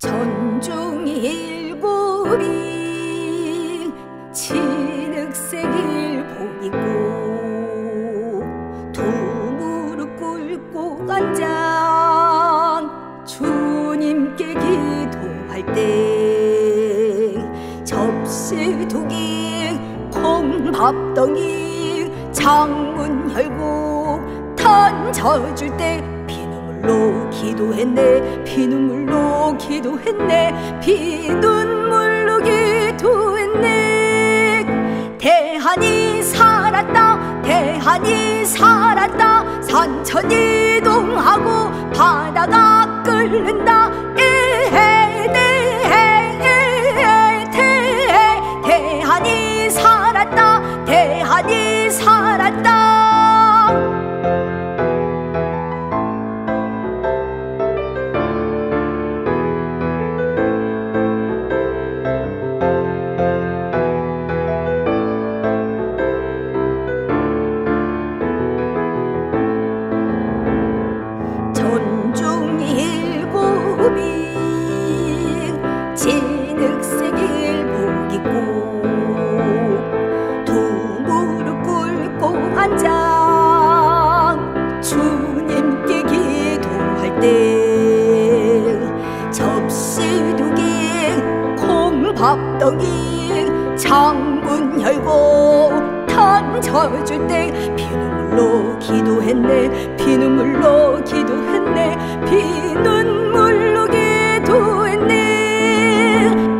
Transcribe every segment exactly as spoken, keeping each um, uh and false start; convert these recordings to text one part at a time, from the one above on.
전중일보리 진흙색일 보이고 두 무릎 꿇고 간장 주님께 기도할 때 접시 두 개 콩밥덩이 창문 열고 탄 젖을 때 피눈물로 기도했네 피눈물로 기도했네 피눈물로 기도했네 대한이 살았다 대한이 살았다 산천이동하고 바다가 끓는다 에헤 대헤 대헤 대한이 살았다 대한이 살았다 진흙색일 복 입고 두 무릎 꿇고 앉아 주님께 기도할 때 접시 두 개 콩밥덩이 창문 열고 탄 젖을 때 피눈물로 기도했네 피눈물로 기도했네 피눈물로 기도했네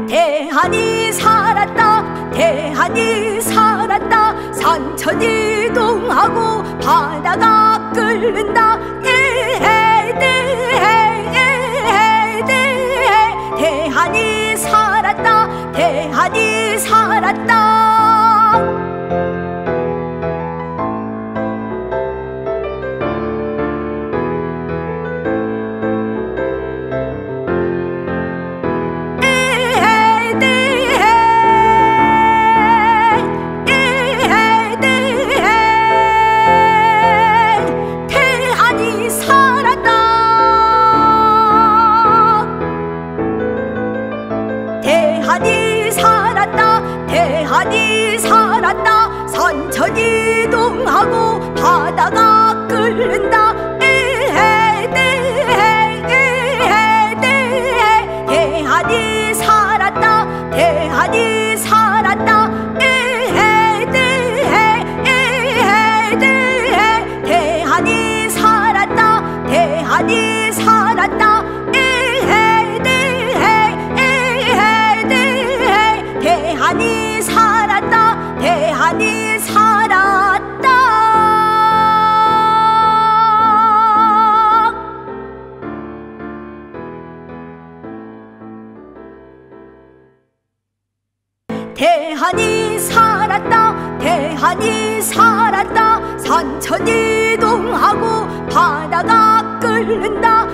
대한이 살았다 대한이 살았다 산천이동하고 바다가 끓는다 에헤 대헤 대헤 대한이 살았다 대한이 살았다 대한이 살았다 대한이 살았다 산천이동하고 바다가 끓는다 에헤 대헤 에헤 대헤 대한이 살았다 대한이 살았다 에헤 대헤 에헤 대헤 대한이 살았다 대한이 살았다 대한이 살았다 대한이 살았다 대한이 살았다 대한이 살았다 산천이동하고 바다가 끓는다